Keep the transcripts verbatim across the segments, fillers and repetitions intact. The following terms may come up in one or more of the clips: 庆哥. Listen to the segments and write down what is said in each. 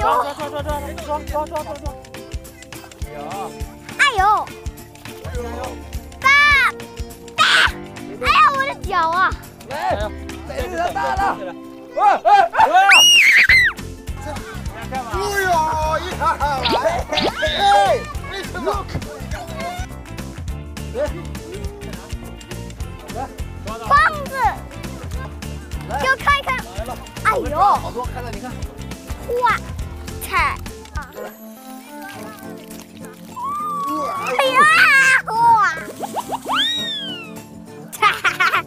呦！抓抓抓抓抓抓抓抓抓！有！哎呦！爸！爸！哎呀，我的脚啊！来，逮着他大了！喂喂喂！干嘛？哎呦！一看来！哎，为什么？来，棒子！就看一看。哎呦！好多，看看你看。 哇，踩！哎呀，哇！哈哈！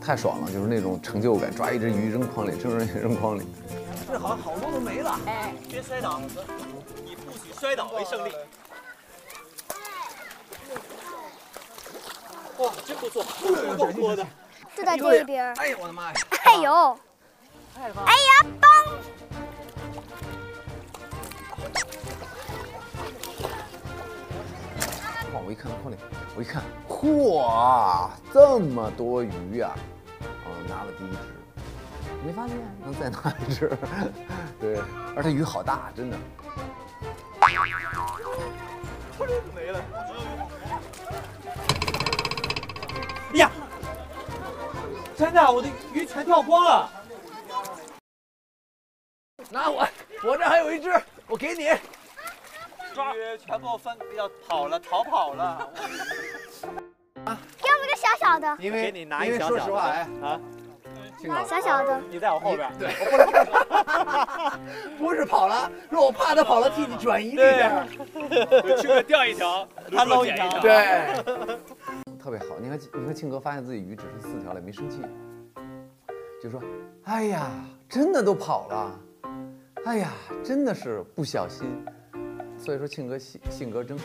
太爽了，就是那种成就感，抓一只鱼扔筐里，就是扔筐里。这好像好多都没了。哎，别摔倒，以不许摔倒为胜利。哇，真不错，够多的。就在这边。哎呀，我的妈呀！哎呦！哎呀，嘣！ 哇！我一看筐里，我一看，嚯，这么多鱼呀！啊，拿了第一只，没发现，能再拿一只。对，而且鱼好大，真的。突然就没了。哎呀！真的，我的鱼全掉光了。拿我，我这还有一只，我给你。 鱼全部分要跑了，逃跑了。啊！给我们个小小的。因为因为说实话，哎啊，小小的。你在我后边。对。不是跑了，说我怕他跑了，替你转移力量。去了钓一条，他捞一条。对。特别好，你看你看，庆哥发现自己鱼只剩四条了，没生气，就说：“哎呀，真的都跑了，哎呀，真的是不小心。” 所以说，庆哥性性格真好。